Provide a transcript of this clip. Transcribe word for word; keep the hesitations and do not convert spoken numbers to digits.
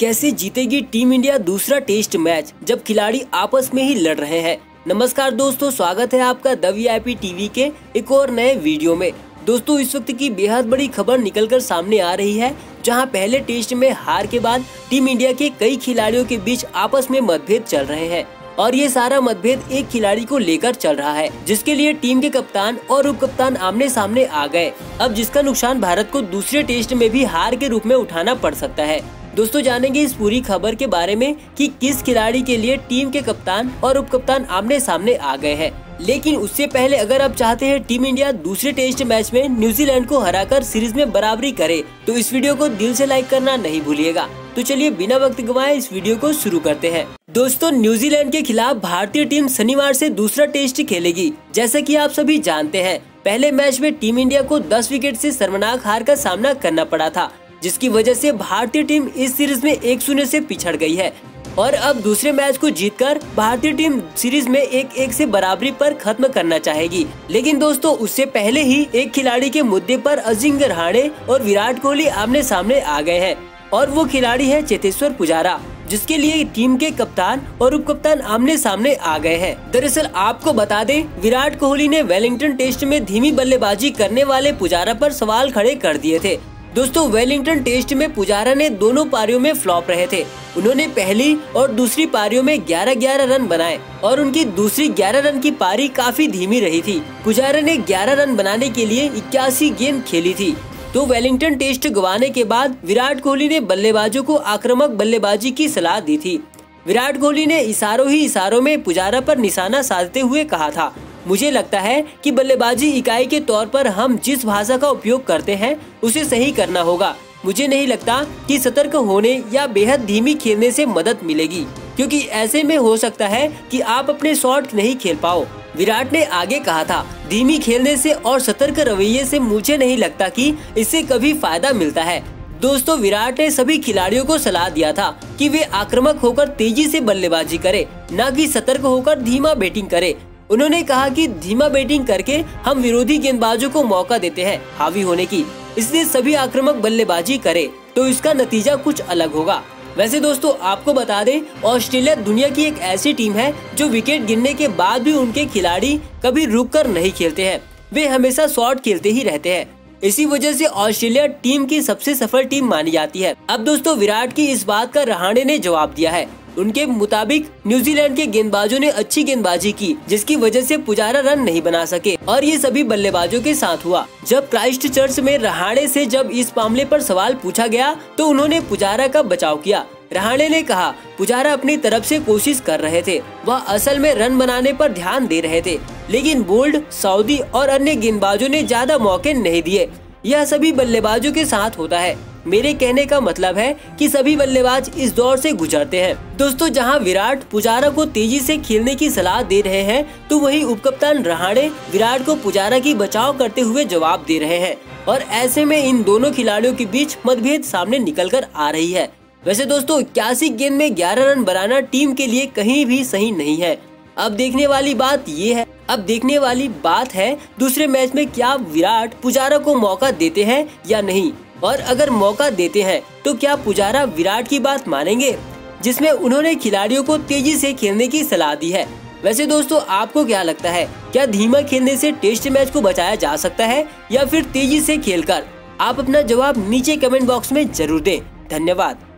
कैसे जीतेगी team India दूसरा टेस्ट मैच जब खिलाड़ी आपस में ही लड़ रहे हैं। नमस्कार दोस्तों, स्वागत है आपका the V I P TV के एक और नए वीडियो में। दोस्तों, इस वक्त की बेहद बड़ी खबर निकलकर सामने आ रही है, जहां पहले टेस्ट में हार के बाद टीम इंडिया के कई खिलाड़ियों के बीच आपस में मतभेद चल रहे हैं और ये सारा मतभेद एक खिलाड़ी को लेकर चल रहा है, जिसके लिए टीम के कप्तान और उप कप्तान आमने सामने आ गए। अब जिसका नुकसान भारत को दूसरे टेस्ट में भी हार के रूप में उठाना पड़ सकता है। दोस्तों, जानेंगे इस पूरी खबर के बारे में कि किस खिलाड़ी के लिए टीम के कप्तान और उप कप्तान आमने सामने आ गए हैं। लेकिन उससे पहले अगर आप चाहते हैं टीम इंडिया दूसरे टेस्ट मैच में न्यूजीलैंड को हराकर सीरीज में बराबरी करे, तो इस वीडियो को दिल से लाइक करना नहीं भूलिएगा। तो चलिए बिना वक्त गवाए इस वीडियो को शुरू करते हैं। दोस्तों, न्यूजीलैंड के खिलाफ भारतीय टीम शनिवार से दूसरा टेस्ट खेलेगी। जैसा कि आप सभी जानते हैं, पहले मैच में टीम इंडिया को दस विकेट से शर्मनाक हार का सामना करना पड़ा था, जिसकी वजह से भारतीय टीम इस सीरीज में एक शून्य से पिछड़ गई है। और अब दूसरे मैच को जीतकर भारतीय टीम सीरीज में एक एक से बराबरी पर खत्म करना चाहेगी। लेकिन दोस्तों, उससे पहले ही एक खिलाड़ी के मुद्दे पर अजिंक्य रहाणे और विराट कोहली आमने सामने आ गए हैं और वो खिलाड़ी है चेतेश्वर पुजारा, जिसके लिए टीम के कप्तान और उप कप्तान आमने सामने आ गए हैं। दरअसल आपको बता दें, विराट कोहली ने वेलिंगटन टेस्ट में धीमी बल्लेबाजी करने वाले पुजारा पर सवाल खड़े कर दिए थे। दोस्तों, वेलिंगटन टेस्ट में पुजारा ने दोनों पारियों में फ्लॉप रहे थे। उन्होंने पहली और दूसरी पारियों में ग्यारह ग्यारह रन बनाए और उनकी दूसरी ग्यारह रन की पारी काफी धीमी रही थी। पुजारा ने ग्यारह रन बनाने के लिए इक्यासी गेंद खेली थी। तो वेलिंगटन टेस्ट गंवाने के बाद विराट कोहली ने बल्लेबाजों को आक्रामक बल्लेबाजी की सलाह दी थी। विराट कोहली ने इशारों ही इशारों में पुजारा पर निशाना साधते हुए कहा था, मुझे लगता है कि बल्लेबाजी इकाई के तौर पर हम जिस भाषा का उपयोग करते हैं उसे सही करना होगा। मुझे नहीं लगता कि सतर्क होने या बेहद धीमी खेलने से मदद मिलेगी, क्योंकि ऐसे में हो सकता है कि आप अपने शॉट नहीं खेल पाओ। विराट ने आगे कहा था, धीमी खेलने से और सतर्क रवैये से मुझे नहीं लगता कि इससे कभी फायदा मिलता है। दोस्तों, विराट ने सभी खिलाड़ियों को सलाह दिया था कि वे आक्रामक होकर तेजी से बल्लेबाजी करें, न कि सतर्क होकर धीमा बैटिंग करें। उन्होंने कहा कि धीमा बैटिंग करके हम विरोधी गेंदबाजों को मौका देते हैं हावी होने की, इसलिए सभी आक्रामक बल्लेबाजी करें तो इसका नतीजा कुछ अलग होगा। वैसे दोस्तों, आपको बता दें, ऑस्ट्रेलिया दुनिया की एक ऐसी टीम है जो विकेट गिरने के बाद भी उनके खिलाड़ी कभी रुककर नहीं खेलते हैं। वे हमेशा शॉट खेलते ही रहते हैं। इसी वजह से ऑस्ट्रेलिया टीम की सबसे सफल टीम मानी जाती है। अब दोस्तों, विराट की इस बात का रहाणे ने जवाब दिया है। उनके मुताबिक न्यूजीलैंड के गेंदबाजों ने अच्छी गेंदबाजी की, जिसकी वजह से पुजारा रन नहीं बना सके और ये सभी बल्लेबाजों के साथ हुआ। जब क्राइस्टचर्च में रहाणे से जब इस मामले पर सवाल पूछा गया तो उन्होंने पुजारा का बचाव किया। रहाणे ने कहा, पुजारा अपनी तरफ से कोशिश कर रहे थे, वह असल में रन बनाने पर ध्यान दे रहे थे, लेकिन बोल्ड, सऊदी और अन्य गेंदबाजों ने ज्यादा मौके नहीं दिए। यह सभी बल्लेबाजों के साथ होता है। मेरे कहने का मतलब है कि सभी बल्लेबाज इस दौर से गुजरते हैं। दोस्तों, जहां विराट पुजारा को तेजी से खेलने की सलाह दे रहे हैं, तो वहीं उपकप्तान रहाणे विराट को पुजारा की बचाव करते हुए जवाब दे रहे हैं और ऐसे में इन दोनों खिलाड़ियों के बीच मतभेद सामने निकल कर आ रही है। वैसे दोस्तों, इक्यासी गेंद में ग्यारह रन बनाना टीम के लिए कहीं भी सही नहीं है। अब देखने वाली बात ये है अब देखने वाली बात है दूसरे मैच में क्या विराट पुजारा को मौका देते हैं या नहीं, और अगर मौका देते हैं तो क्या पुजारा विराट की बात मानेंगे, जिसमें उन्होंने खिलाड़ियों को तेजी से खेलने की सलाह दी है। वैसे दोस्तों, आपको क्या लगता है, क्या धीमा खेलने से टेस्ट मैच को बचाया जा सकता है या फिर तेजी से खेलकर? आप अपना जवाब नीचे कमेंट बॉक्स में जरूर दें। धन्यवाद।